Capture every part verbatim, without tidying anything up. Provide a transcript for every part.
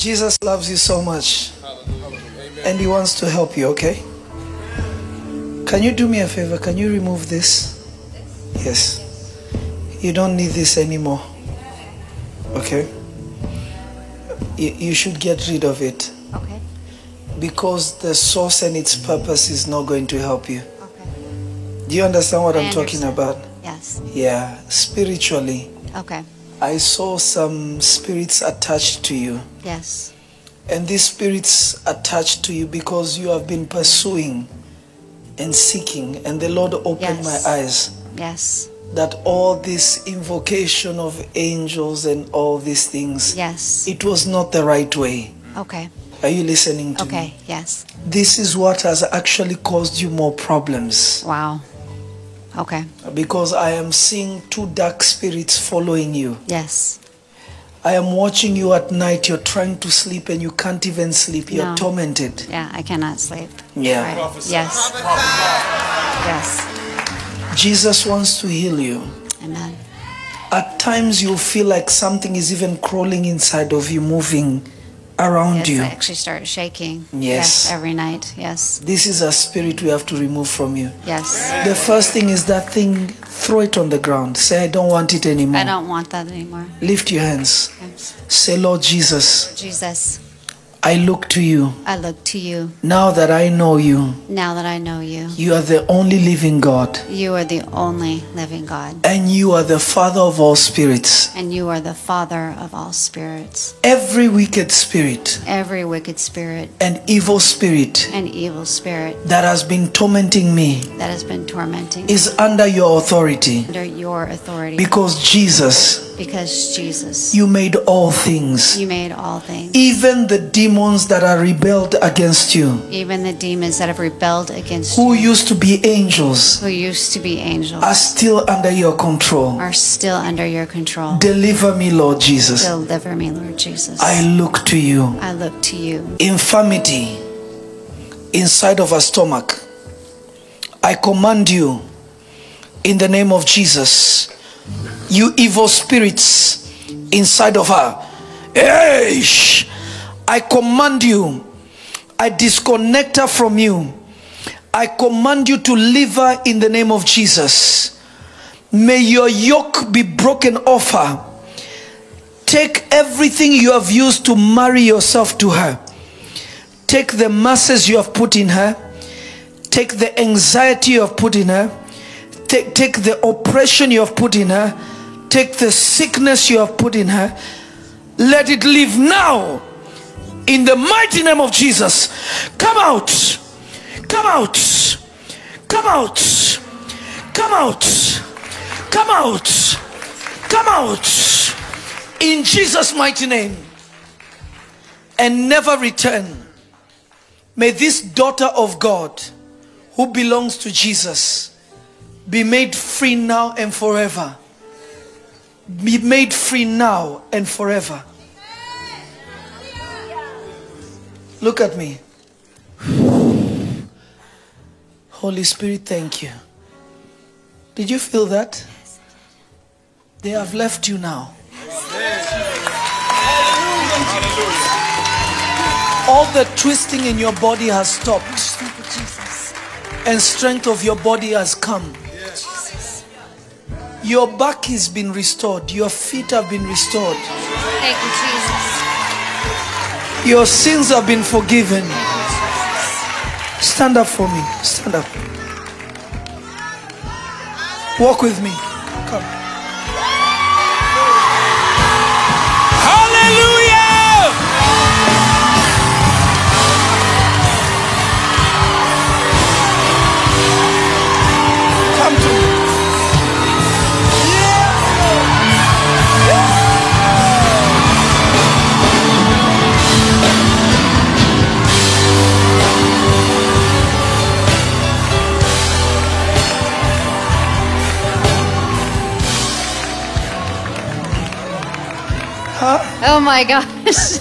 Jesus loves you so much. Hallelujah. And he wants to help you, okay? Can you do me a favor? Can you remove this? Yes. You don't need this anymore. Okay? You, you should get rid of it. Okay. Because the source and its purpose is not going to help you. Okay. Do you understand what I I'm understand. talking about? Yes. Yeah. Spiritually. Okay. I saw some spirits attached to you. Yes. And these spirits attached to you because you have been pursuing and seeking. And the Lord opened yes. my eyes. Yes. That all this invocation of angels and all these things, yes, it was not the right way. Okay. Are you listening to okay, me? Yes. This is what has actually caused you more problems. Wow. Okay. Because I am seeing two dark spirits following you. Yes. I am watching you at night. You're trying to sleep and you can't even sleep. You're no. tormented. Yeah, I cannot sleep. Yeah. Right. Prophesy. Yes. Prophesy. Yes. Jesus wants to heal you. Amen. At times you feel like something is even crawling inside of you, moving around yes, you. I actually start shaking. Yes. yes. Every night, yes. This is a spirit we have to remove from you. Yes. The first thing is that thing, throw it on the ground. Say, I don't want it anymore. I don't want that anymore. Lift your hands. Okay. Say, Lord Jesus. Jesus. I look to you. I look to you. Now that I know you. Now that I know you. You are the only living God. You are the only living God. And you are the Father of all spirits. And you are the Father of all spirits. Every wicked spirit. Every wicked spirit. An evil spirit. An evil spirit. That has been tormenting me. That has been tormenting me. Is under your authority. Under your authority. Because Jesus. Because Jesus. You made all things. You made all things. Even the demons that are rebelled against you. Even the demons that have rebelled against you. Who used to be angels. Who used to be angels. Are still under your control. Are still under your control. Deliver me, Lord Jesus. Deliver me, Lord Jesus. I look to you. I look to you. Infirmity inside of our stomach. I command you in the name of Jesus. You evil spirits inside of her. I command you. I disconnect her from you. I command you to leave her in the name of Jesus. May your yoke be broken off her. Take everything you have used to marry yourself to her. Take the masses you have put in her. Take the anxiety you have put in her. Take, take the oppression you have put in her. Take the sickness you have put in her. Let it leave now. In the mighty name of Jesus. Come out. Come out. Come out. Come out. Come out. Come out. In Jesus' mighty name. And never return. May this daughter of God, who belongs to Jesus, be made free now and forever. Be made free now and forever. Look at me. Holy Spirit, thank you. Did you feel that? They have left you now. All the twisting in your body has stopped. And strength of your body has come. Your back has been restored. Your feet have been restored. Thank you, Jesus. Your sins have been forgiven. Stand up for me. Stand up. Walk with me. Come. Hallelujah! Come to me. Huh? Oh my gosh.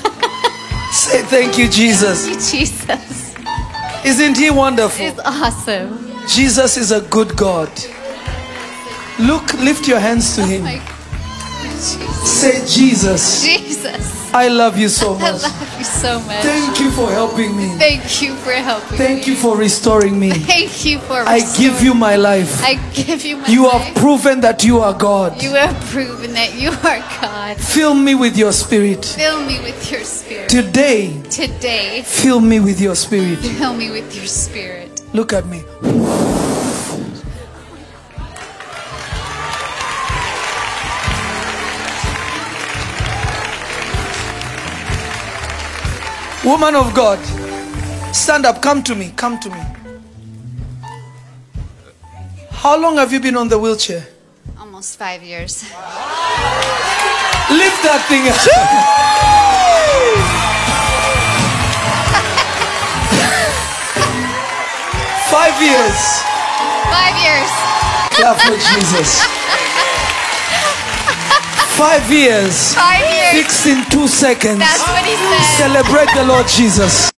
Say thank you, Jesus. Thank you, Jesus. Isn't he wonderful? He's awesome. Jesus is a good God. Look, lift your hands to oh him. My God. Jesus. Say Jesus. Jesus. I love you so much. I love you so much. Thank you for helping me. Thank you for helping Thank me. Thank you for restoring me. Thank you for restoring me. I give you my life. I give you my you life. You have proven that you are God. You have proven that you are God. Fill me with your spirit. Fill me with your spirit. Today. Today. Fill me with your spirit. Fill me with your spirit. Look at me. Woman of God, stand up, come to me, come to me. How long have you been on the wheelchair? Almost five years. Wow. Lift that thing up. Five years. Five years. Clap for Jesus. Five years, Five years. Fixed in two seconds. That's what he said. Celebrate the Lord Jesus.